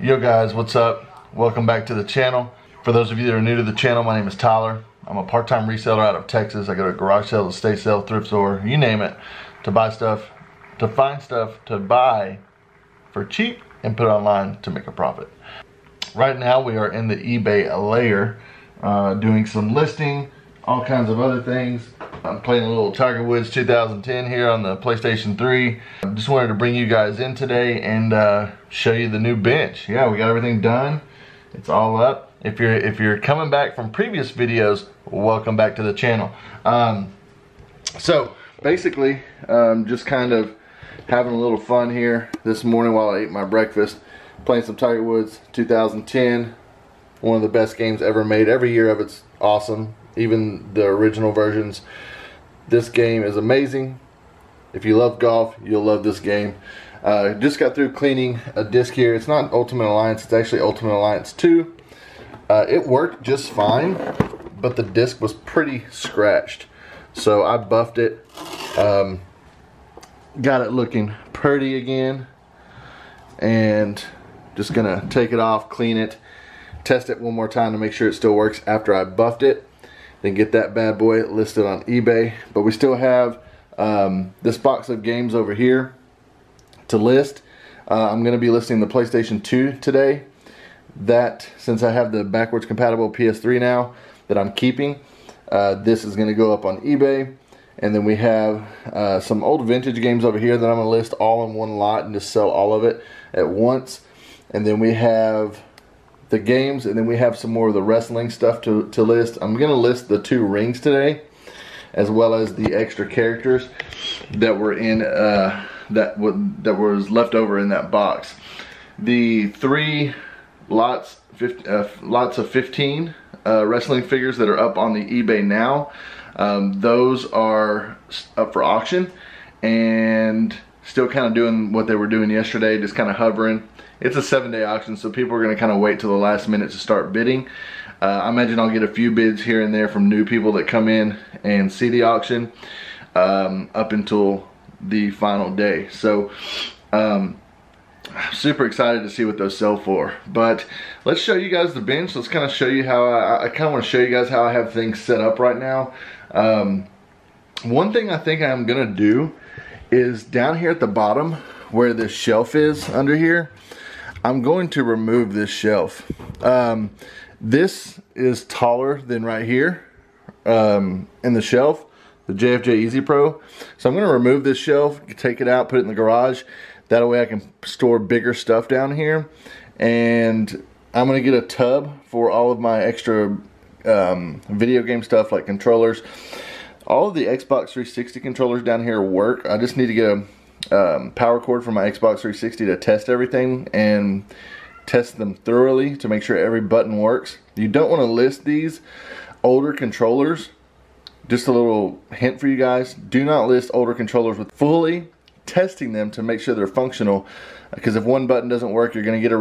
Yo guys, what's up? Welcome back to the channel. For those of you that are new to the channel, my name is Tyler. I'm a part-time reseller out of Texas. I go to garage sales, estate sale, thrift store, you name it, to buy stuff, to find stuff, to buy for cheap and put it online to make a profit. Right now we are in the eBay layer, doing some listing, all kinds of other things. I'm playing a little Tiger Woods 2010 here on the PlayStation 3. I just wanted to bring you guys in today and show you the new bench. Yeah, we got everything done. It's all up. If you're coming back from previous videos, welcome back to the channel. So basically, just kind of having a little fun here this morning while I ate my breakfast, playing some Tiger Woods 2010. One of the best games ever made. Every year of it's awesome. Even the original versions. This game is amazing. If you love golf, you'll love this game. Just got through cleaning a disc here. It's not Ultimate Alliance, it's actually Ultimate Alliance 2. It worked just fine, but the disc was pretty scratched. So I buffed it, got it looking pretty again, and just gonna take it off, clean it, test it one more time to make sure it still works after I buffed it. Then get that bad boy listed on eBay. But we still have this box of games over here to list. I'm going to be listing the PlayStation 2 today. That, since I have the backwards compatible PS3 now that I'm keeping, this is going to go up on eBay. And then we have some old vintage games over here that I'm going to list all in one lot and just sell all of it at once. And then we have the games, and then we have some more of the wrestling stuff to list. I'm gonna list the two rings today, as well as the extra characters that were in that was left over in that box. The three lots of 15 wrestling figures that are up on the eBay now, those are up for auction and still kind of doing what they were doing yesterday, just kind of hovering. It's a 7-day auction, so people are going to kind of wait till the last minute to start bidding. I imagine I'll get a few bids here and there from new people that come in and see the auction up until the final day. So super excited to see what those sell for. But let's show you guys the bench. Let's kind of show you how I kind of want to show you guys how I have things set up right now. One thing I think I'm going to do is down here at the bottom where this shelf is under here, I'm going to remove this shelf. This is taller than right here in the shelf, the JFJ Easy Pro. So I'm going to remove this shelf, take it out, put it in the garage. That way I can store bigger stuff down here. And I'm going to get a tub for all of my extra video game stuff like controllers. All of the Xbox 360 controllers down here work. I just need to get a power cord for my Xbox 360 to test everything and test them thoroughly to make sure every button works. You don't want to list these older controllers. Just a little hint for you guys, do not list older controllers with fully testing them to make sure they're functional, because if one button doesn't work, you're going to get a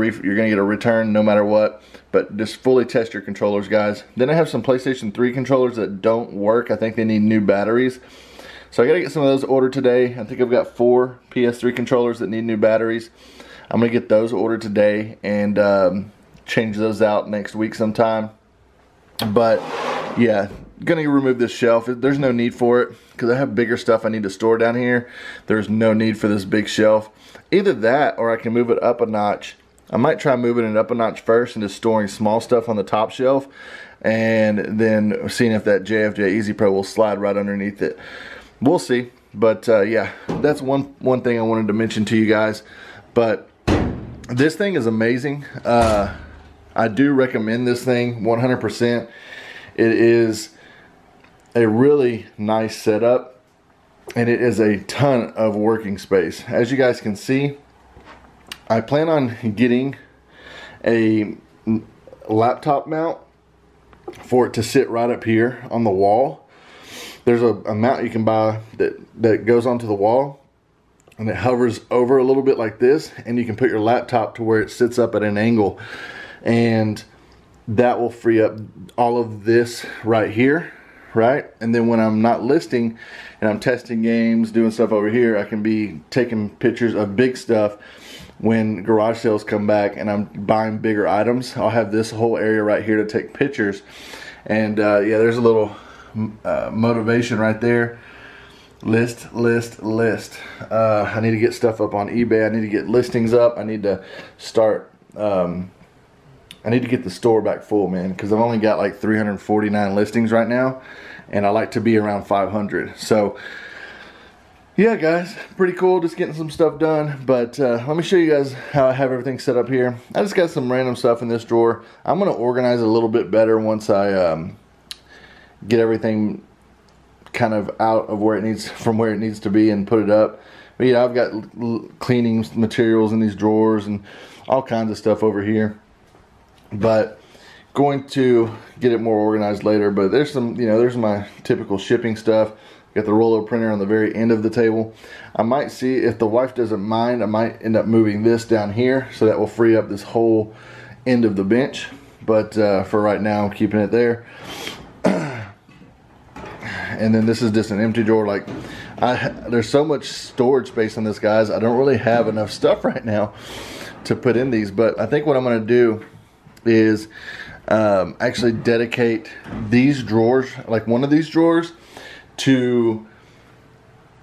return no matter what. But just fully test your controllers, guys. Then I have some PlayStation 3 controllers that don't work. I think they need new batteries. So I gotta get some of those ordered today. I think I've got 4 PS3 controllers that need new batteries. I'm gonna get those ordered today and change those out next week sometime. But yeah, gonna remove this shelf. There's no need for it because I have bigger stuff I need to store down here. There's no need for this big shelf. Either that or I can move it up a notch. I might try moving it up a notch first and just storing small stuff on the top shelf and then seeing if that JFJ Easy Pro will slide right underneath it. We'll see, but yeah, that's one thing I wanted to mention to you guys. But This thing is amazing. I do recommend this thing 100%. It is a really nice setup, and it is a ton of working space. As you guys can see, I plan on getting a laptop mount for it to sit right up here on the wall. There's a mount you can buy that goes onto the wall, and it hovers over a little bit like this, and you can put your laptop to where it sits up at an angle, and that will free up all of this right here, right? And then when I'm not listing and I'm testing games, doing stuff over here, I can be taking pictures of big stuff. When garage sales come back and I'm buying bigger items, I'll have this whole area right here to take pictures. And yeah, there's a little motivation right there. List. I need to get stuff up on eBay. I need to get listings up. I need to start... I need to get the store back full, man, because I've only got like 349 listings right now, and I like to be around 500. So yeah, guys, pretty cool, just getting some stuff done. But let me show you guys how I have everything set up here. I just got some random stuff in this drawer. I'm going to organize it a little bit better once I get everything kind of out of where it needs, from where it needs to be, and put it up. But yeah, I've got cleaning materials in these drawers and all kinds of stuff over here. But going to get it more organized later. But there's some, you know, there's my typical shipping stuff. Got the Rollo printer on the very end of the table. I might see, if the wife doesn't mind, I might end up moving this down here, so that will free up this whole end of the bench. But for right now, I'm keeping it there. And then this is just an empty drawer. Like, there's so much storage space on this, guys. I don't really have enough stuff right now to put in these. But I think what I'm going to do is actually dedicate these drawers, like one of these drawers, to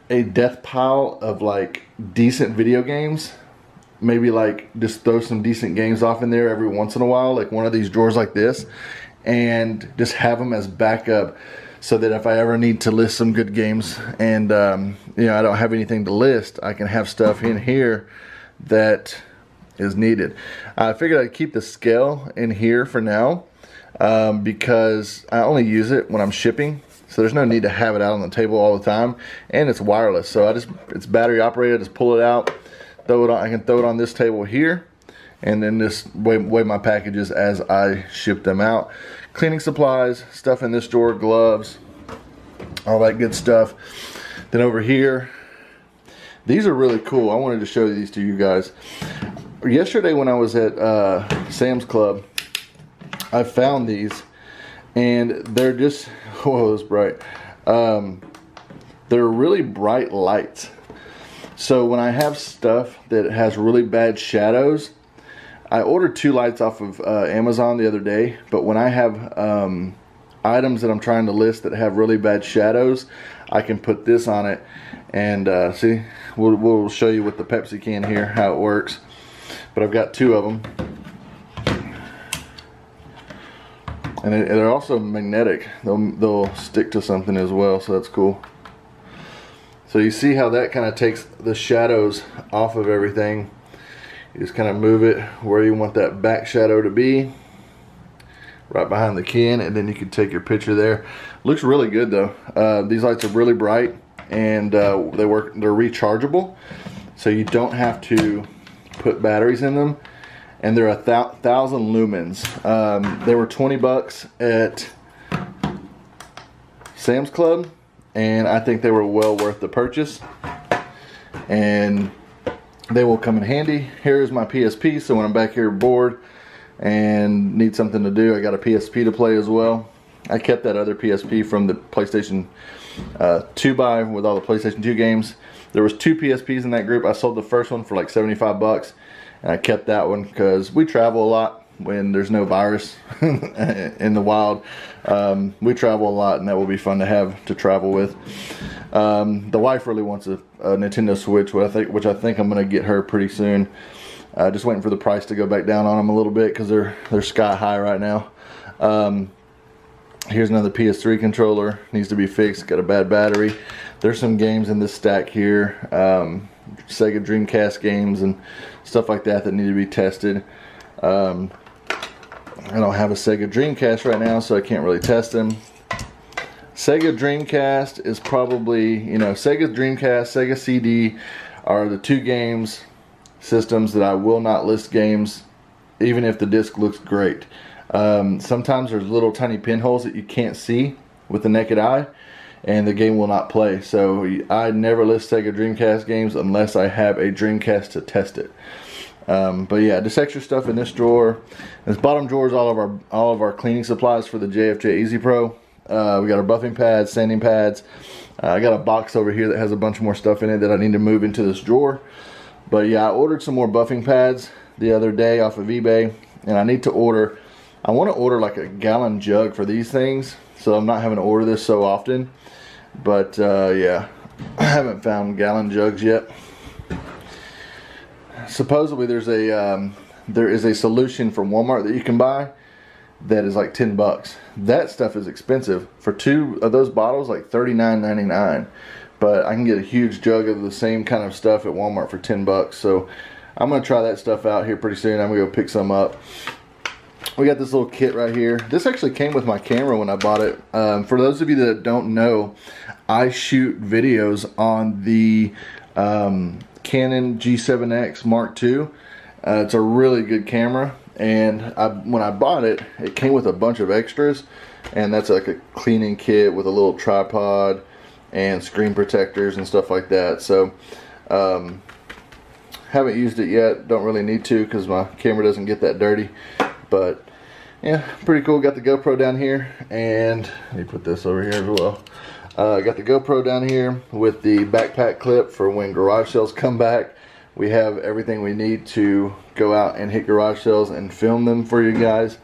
a death pile of like decent video games. Maybe like just throw some decent games off in there every once in a while, like one of these drawers like this, and just have them as backup, so that if I ever need to list some good games and you know, I don't have anything to list, I can have stuff in here that is needed. I figured I'd keep the scale in here for now, because I only use it when I'm shipping, so there's no need to have it out on the table all the time, and it's wireless, so it's battery operated. I just pull it out, throw it on, I can throw it on this table here, and then just weigh my packages as I ship them out. Cleaning supplies, stuff in this drawer, gloves, all that good stuff. Then over here, these are really cool. I wanted to show these to you guys. Yesterday when I was at Sam's Club, I found these, and they're just, whoa, it's bright. They're really bright lights. So when I have stuff that has really bad shadows, I ordered two lights off of Amazon the other day, but when I have items that I'm trying to list that have really bad shadows, I can put this on it, and see, we'll show you with the Pepsi can here how it works. But I've got two of them, and they're also magnetic. They'll stick to something as well, so that's cool. So you see how that kind of takes the shadows off of everything. You just kind of move it where you want that back shadow to be, right behind the can, and then you can take your picture there. Looks really good though. These lights are really bright, and they work. They're rechargeable, so you don't have to put batteries in them, and they're 1,000 lumens. They were $20 at Sam's Club, and I think they were well worth the purchase, and they will come in handy. Here is my PSP, so when I'm back here bored and need something to do, I got a PSP to play as well. I kept that other PSP from the PlayStation 2 buy with all the PlayStation 2 games. There was two PSPs in that group. I sold the first one for like 75 bucks, and I kept that one because we travel a lot when there's no virus in the wild. We travel a lot, and that will be fun to have to travel with. The wife really wants a Nintendo Switch, which I think I'm going to get her pretty soon. Just waiting for the price to go back down on them a little bit, because they're sky high right now. Here's another PS3 controller, needs to be fixed, got a bad battery. There's some games in this stack here. Sega Dreamcast games and stuff like that that need to be tested. I don't have a Sega Dreamcast right now, so I can't really test them. Sega Dreamcast is probably, you know, Sega Dreamcast, Sega CD are the two games, systems that I will not list games, even if the disc looks great. Sometimes there's little tiny pinholes that you can't see with the naked eye, and the game will not play. So I never list Sega Dreamcast games unless I have a Dreamcast to test it. But yeah, just extra stuff in this drawer. This bottom drawer is all of our cleaning supplies for the JFJ Easy Pro. We got our buffing pads, sanding pads. I got a box over here that has a bunch more stuff in it that I need to move into this drawer. But yeah, I ordered some more buffing pads the other day off of eBay, and I need to order. I want to order like a gallon jug for these things, so I'm not having to order this so often. But yeah, I haven't found gallon jugs yet. Supposedly there's a there is a solution from Walmart that you can buy that is like 10 bucks. That stuff is expensive. For two of those bottles, like $39.99. But I can get a huge jug of the same kind of stuff at Walmart for 10 bucks. So I'm going to try that stuff out here pretty soon. I'm going to go pick some up. We got this little kit right here. This actually came with my camera when I bought it. For those of you that don't know, I shoot videos on the Canon G7X Mark II. It's a really good camera, and when I bought it, it came with a bunch of extras, and that's like a cleaning kit with a little tripod and screen protectors and stuff like that. So haven't used it yet, don't really need to because my camera doesn't get that dirty. But yeah, pretty cool. Got the GoPro down here, and let me put this over here as well. Got the GoPro down here with the backpack clip for when garage sales come back. We have everything we need to go out and hit garage sales and film them for you guys.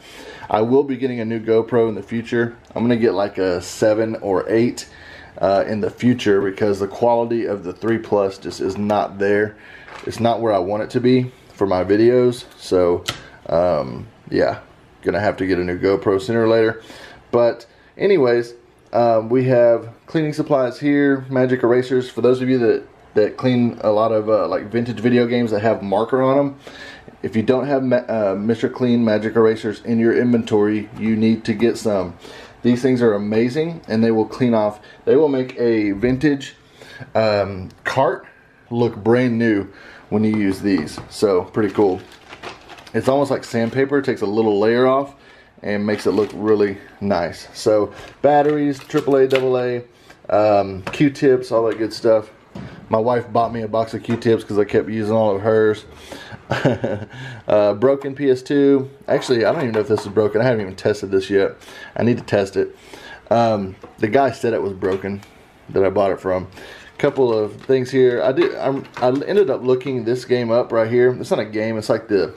I will be getting a new GoPro in the future. I'm gonna get like a 7 or 8 in the future because the quality of the 3 Plus just is not there. It's not where I want it to be for my videos. So yeah, gonna have to get a new GoPro sooner or later. But anyways, we have cleaning supplies here, magic erasers for those of you that clean a lot of like vintage video games that have marker on them. If you don't have Mr. Clean magic erasers in your inventory, you need to get some. These things are amazing, and they will clean off. They will make a vintage cart look brand new when you use these. So pretty cool. It's almost like sandpaper. It takes a little layer off and makes it look really nice. So batteries, AAA, AA, Q-tips, all that good stuff. My wife bought me a box of Q-tips because I kept using all of hers. Broken PS2. Actually, I don't even know if this is broken. I haven't even tested this yet. I need to test it. The guy said it was broken that I bought it from. A couple of things here. I ended up looking this game up right here. It's not a game. It's like the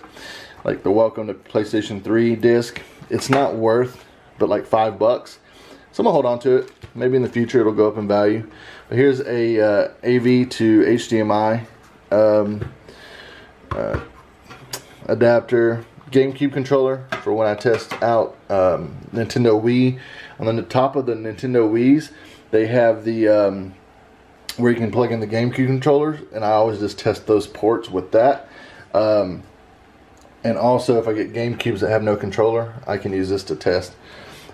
Welcome to PlayStation 3 disc. It's not worth but like $5. So I'm gonna hold on to it. Maybe in the future it'll go up in value. But here's a AV to HDMI adapter, GameCube controller for when I test out Nintendo Wii. And on the top of the Nintendo Wiis, they have the where you can plug in the GameCube controllers, and I always just test those ports with that. And also, if I get GameCubes that have no controller, I can use this to test.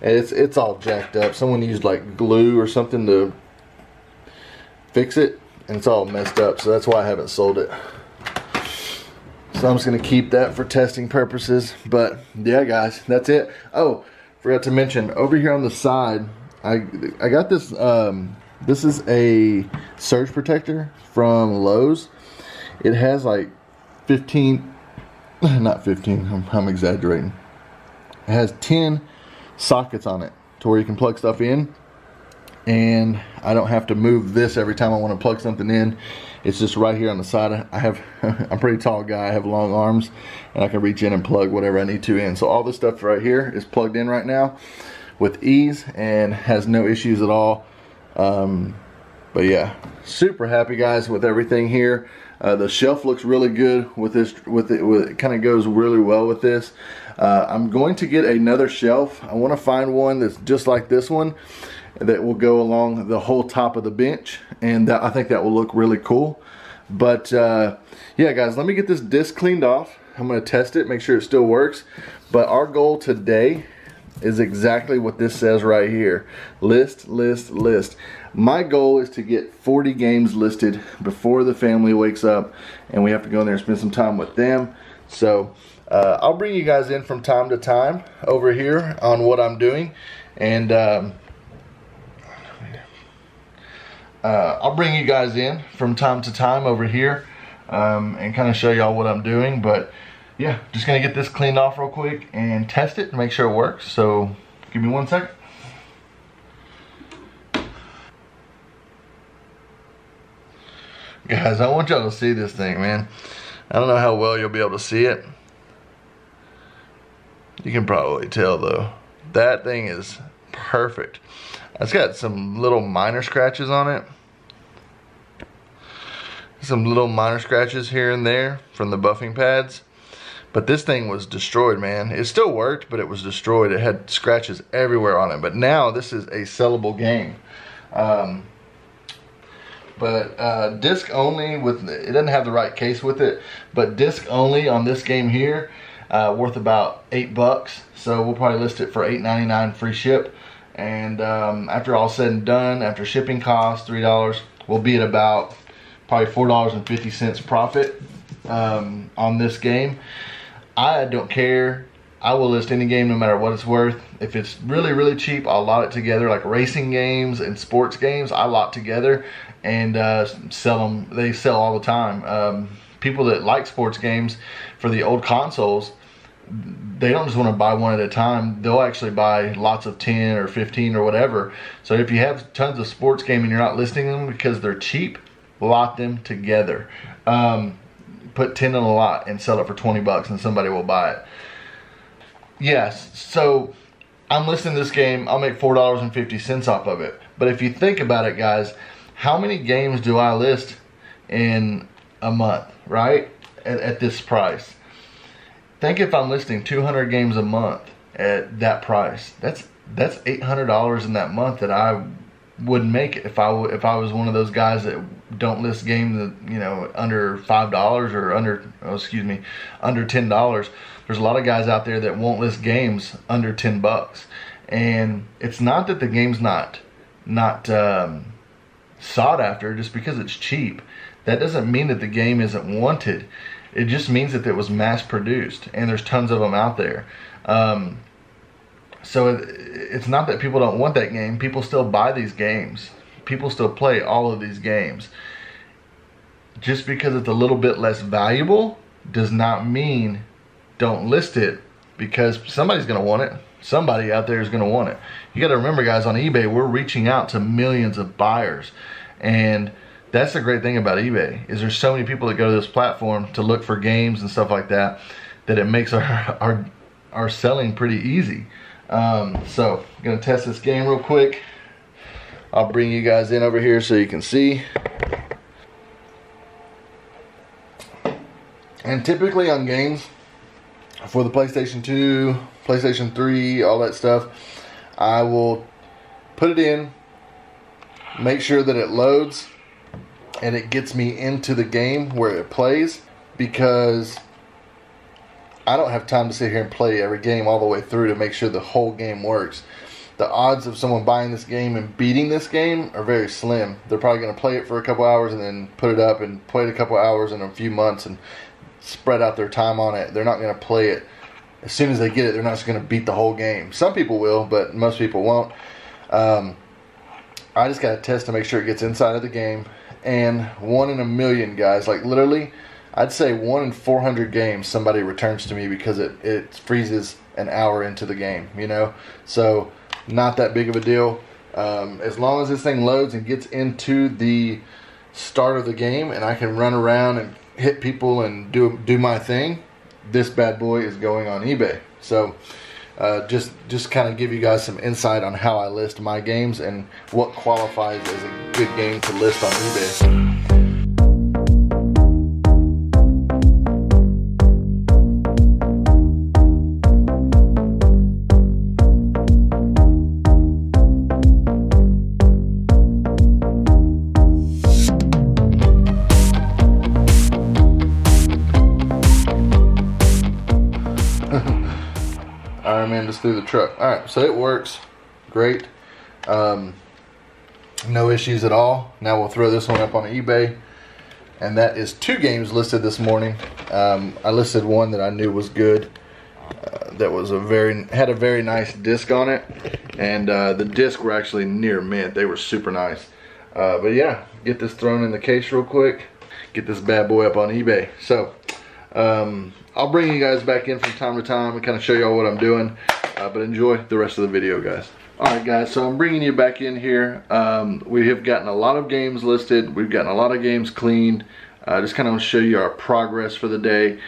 And it's all jacked up. Someone used like glue or something to fix it, and it's all messed up. So that's why I haven't sold it. So I'm just gonna keep that for testing purposes. But yeah, guys, that's it. Oh, forgot to mention over here on the side, I got this. This is a surge protector from Lowe's. It has like 15. Not 15, I'm exaggerating. It has 10 sockets on it to where you can plug stuff in, and I don't have to move this every time I want to plug something in. It's just right here on the side. I'm a pretty tall guy, I have long arms, and I can reach in and plug whatever I need to in. So all this stuff right here is plugged in right now with ease and has no issues at all. But yeah, super happy guys with everything here. The shelf looks really good with this. It kind of goes really well with this. I'm going to get another shelf. I want to find one that's just like this one that will go along the whole top of the bench, and I think that will look really cool. But yeah, guys, let me get this disc cleaned off. I'm going to test it, make sure it still works. But our goal today is exactly what this says right here. List, list, list. My goal is to get 40 games listed before the family wakes up, and we have to go in there and spend some time with them. So I'll bring you guys in from time to time over here on what I'm doing, and I'll bring you guys in from time to time over here and kind of show y'all what I'm doing. But yeah, just gonna get this cleaned off real quick and test it and make sure it works. So give me one second. Guys, I want y'all to see this thing, man. I don't know how well you'll be able to see it. You can probably tell though. That thing is perfect. It's got some little minor scratches on it. Some little minor scratches here and there from the buffing pads. But this thing was destroyed, man. It still worked, but it was destroyed. It had scratches everywhere on it. But now this is a sellable game. Disc only with, it doesn't have the right case with it, but disc only on this game here, worth about $8. So we'll probably list it for $8.99 free ship. And after all said and done, after shipping costs, $3, we'll be at about probably $4.50 profit on this game. I don't care. I will list any game no matter what it's worth. If it's really, really cheap, I'll lot it together, like racing games and sports games. I lot together and sell them. They sell all the time. People that like sports games for the old consoles, they don't just want to buy one at a time. They'll actually buy lots of 10 or 15 or whatever. So if you have tons of sports game and you're not listing them because they're cheap, lot them together. Put 10 in a lot and sell it for 20 bucks and somebody will buy it. Yes, so I'm listing this game. I'll make $4.50 off of it. But if you think about it, guys, how many games do I list in a month, right? At this price. Think if I'm listing 200 games a month at that price. That's $800 in that month that I would make if I was one of those guys that don't list games that, you know, under $5 or under, oh, excuse me, under $10. There's a lot of guys out there that won't list games under 10 bucks. And it's not that the game's not sought after just because it's cheap. That doesn't mean that the game isn't wanted. It just means that it was mass produced and there's tons of them out there. So it's not that people don't want that game. People still buy these games. People still play all of these games. Just because it's a little bit less valuable does not mean don't list it, because somebody's going to want it. Somebody out there is going to want it. You got to remember, guys, on eBay, we're reaching out to millions of buyers. And that's the great thing about eBay, is there's so many people that go to this platform to look for games and stuff like that, that it makes our selling pretty easy. So I'm going to test this game real quick. I'll bring you guys in over here so you can see. And typically on games for the PlayStation 2, PlayStation 3, all that stuff, I will put it in, make sure that it loads, and it gets me into the game where it plays, because I don't have time to sit here and play every game all the way through to make sure the whole game works. The odds of someone buying this game and beating this game are very slim. They're probably going to play it for a couple hours and then put it up and play it a couple hours in a few months and spread out their time on it. They're not going to play it. As soon as they get it, they're not just going to beat the whole game. Some people will, but most people won't. I just got to test to make sure it gets inside of the game. And 1 in a million, guys, like literally, I'd say 1 in 400 games somebody returns to me because it freezes an hour into the game, you know? So not that big of a deal. As long as this thing loads and gets into the start of the game and I can run around and hit people and do my thing, this bad boy is going on eBay. So just kind of give you guys some insight on how I list my games and what qualifies as a good game to list on eBay. Iron Man just threw the truck. All right, so it works great. No issues at all. Now we'll throw this one up on eBay. And that is 2 games listed this morning. I listed one that I knew was good. That was had a very nice disc on it, and the discs were actually near mint. They were super nice. But yeah, get this thrown in the case real quick. Get this bad boy up on eBay. So I'll bring you guys back in from time to time and kind of show y'all what I'm doing. But enjoy the rest of the video, guys. All right, guys, so I'm bringing you back in here. We have gotten a lot of games listed. We've gotten a lot of games cleaned. Just kind of want to show you our progress for the day.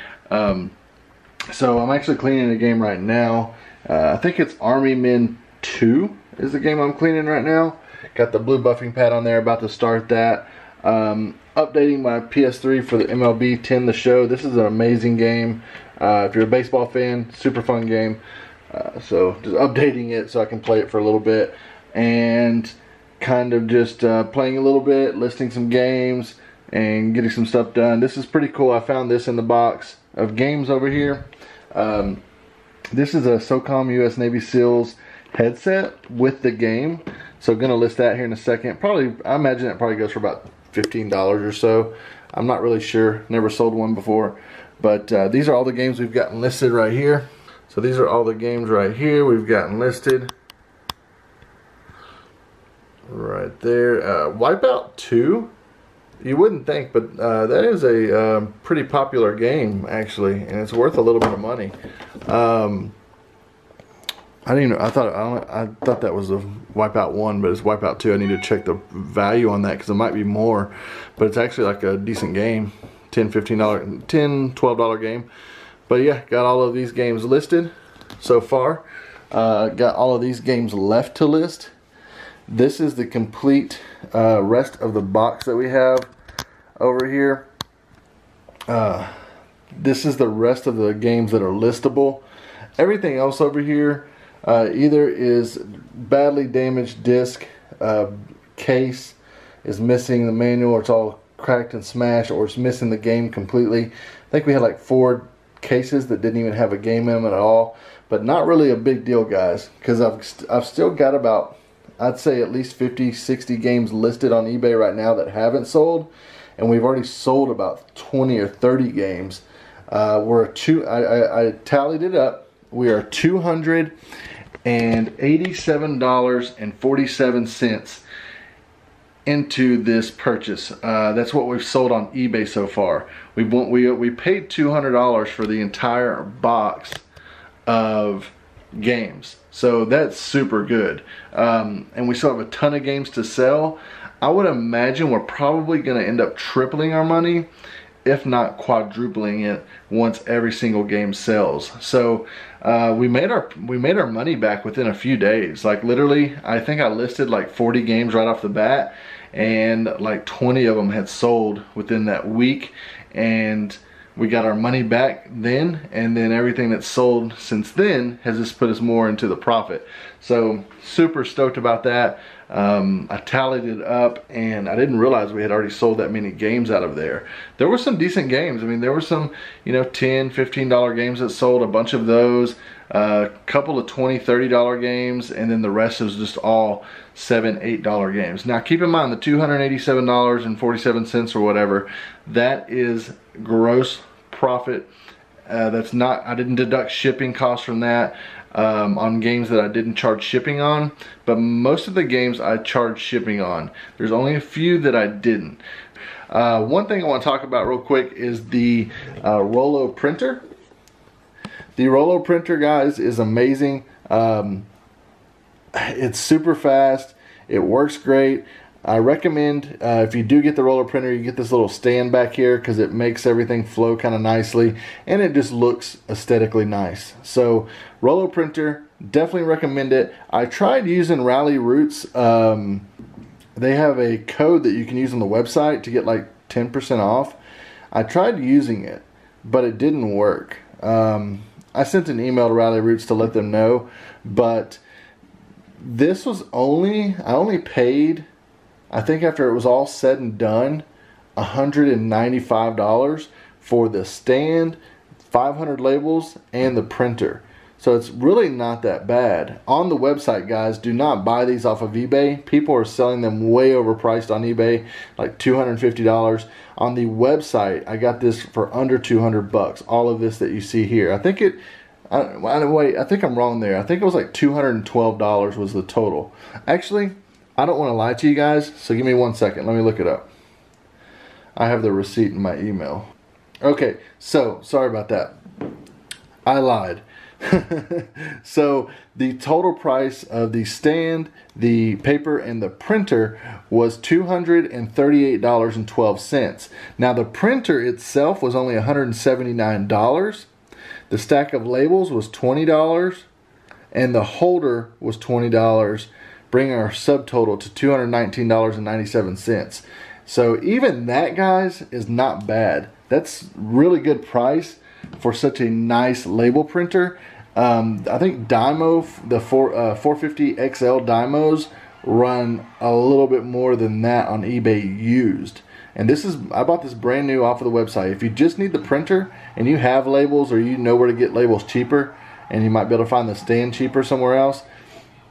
So I'm actually cleaning a game right now. I think it's Army Men 2 is the game I'm cleaning right now. Got the blue buffing pad on there, about to start that. Updating my PS3 for the MLB 10 The Show. This is an amazing game. If you're a baseball fan, super fun game. So just updating it so I can play it for a little bit, and kind of just playing a little bit, listing some games and getting some stuff done. This is pretty cool. I found this in the box of games over here. This is a SOCOM US Navy SEALs headset with the game, so I'm gonna list that here in a second. Probably, I imagine it probably goes for about $15 or so. I'm not really sure, never sold one before, but these are all the games we've gotten listed right here. So these are all the games right here we've gotten listed. Right there. Wipeout 2. You wouldn't think, but that is a pretty popular game, actually. And it's worth a little bit of money. I didn't even, I thought that was a Wipeout 1, but it's Wipeout 2. I need to check the value on that because it might be more. But it's actually like a decent game. $10, $12 game. But yeah, got all of these games listed so far. Got all of these games left to list. This is the complete rest of the box that we have over here. This is the rest of the games that are listable. Everything else over here either is badly damaged disc, case is missing the manual, or it's all cracked and smashed, or it's missing the game completely. I think we had like 4 cases that didn't even have a game in them at all, but not really a big deal, guys, because I've still got about, I'd say, at least 50-60 games listed on eBay right now that haven't sold, and we've already sold about 20 or 30 games. I tallied it up. We are $287.47 into this purchase. That's what we've sold on eBay so far. We paid $200 for the entire box of games, so that's super good. And we still have a ton of games to sell. I would imagine we're probably going to end up tripling our money, if not quadrupling it, once every single game sells. So we made our money back within a few days. Like literally, I think I listed like 40 games right off the bat, and like 20 of them had sold within that week, and we got our money back then, and then everything that's sold since then has just put us more into the profit. So super stoked about that. I tallied it up, and I didn't realize we had already sold that many games out of there. There were some decent games. I mean, there were some, you know, $10, $15 games that sold, a bunch of those, a couple of $20, $30 games, and then the rest was just all $7, $8 games. Now, keep in mind the $287.47 or whatever, that is gross profit. That's not, I didn't deduct shipping costs from that. On games that I didn't charge shipping on, but most of the games I charged shipping on. There's only a few that I didn't. One thing I want to talk about real quick is the Rollo printer. The Rollo printer, guys, is amazing. It's super fast. It works great. I recommend if you do get the Rollo printer, you get this little stand back here because it makes everything flow kind of nicely, and it just looks aesthetically nice. So Rollo printer, definitely recommend it. I tried using Rally Roots. They have a code that you can use on the website to get like 10% off. I tried using it, but it didn't work. I sent an email to Rally Roots to let them know, but this was only, I only paid, I think after it was all said and done, $195 for the stand, 500 labels, and the printer. So it's really not that bad. On the website, guys, do not buy these off of eBay. People are selling them way overpriced on eBay, like $250. On the website, I got this for under 200 bucks. All of this that you see here. I think it, I think I'm wrong there. I think it was like $212 was the total. Actually, I don't want to lie to you guys, so give me 1 second. Let me look it up. I have the receipt in my email. Okay, so sorry about that. I lied. So the total price of the stand, the paper, and the printer was $238.12. Now the printer itself was only $179. The stack of labels was $20, and the holder was $20, bringing our subtotal to $219.97. So even that, guys, is not bad. That's really good price for such a nice label printer. I think Dymo, the 450 XL Dymos run a little bit more than that on eBay used. And this is, I bought this brand new off of the website. If you just need the printer and you have labels, or you know where to get labels cheaper, and you might be able to find the stand cheaper somewhere else,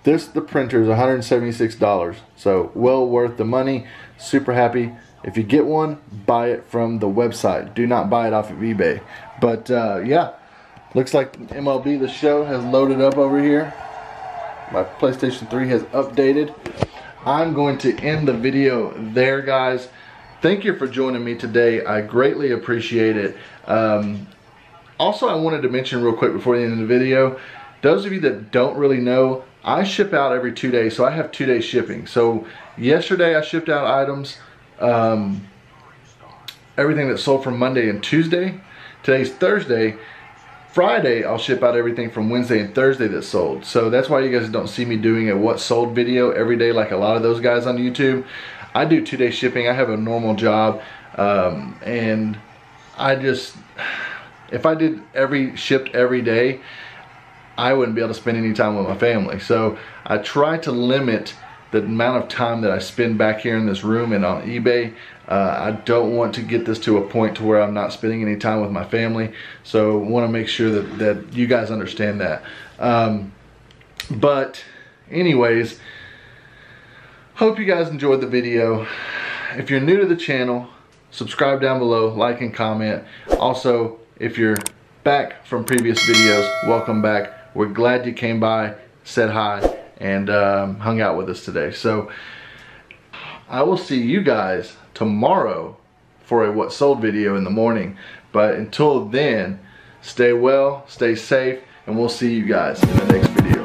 this, the printer, is $176. So well worth the money. Super happy. If you get one, buy it from the website. Do not buy it off of eBay. But yeah, looks like MLB The Show has loaded up over here. My PlayStation 3 has updated. I'm going to end the video there, guys. Thank you for joining me today. I greatly appreciate it. Also, I wanted to mention real quick before the end of the video, those of you that don't really know, I ship out every 2 days, so I have 2 day shipping. So yesterday I shipped out items, everything that sold from Monday and Tuesday. Today's Thursday. Friday I'll ship out everything from Wednesday and Thursday that sold. So that's why you guys don't see me doing a what sold video every day like a lot of those guys on YouTube. I do 2 day shipping. I have a normal job, and I just, if I did shipped every day, I wouldn't be able to spend any time with my family. So I try to limit the amount of time that I spend back here in this room and on eBay. I don't want to get this to a point to where I'm not spending any time with my family. So I want to make sure that, you guys understand that. But anyways, hope you guys enjoyed the video. If you're new to the channel, subscribe down below, like and comment. Also, if you're back from previous videos, welcome back. We're glad you came by, said hi, and hung out with us today. So I will see you guys tomorrow for a what sold video in the morning. But until then, stay well, stay safe, and we'll see you guys in the next video.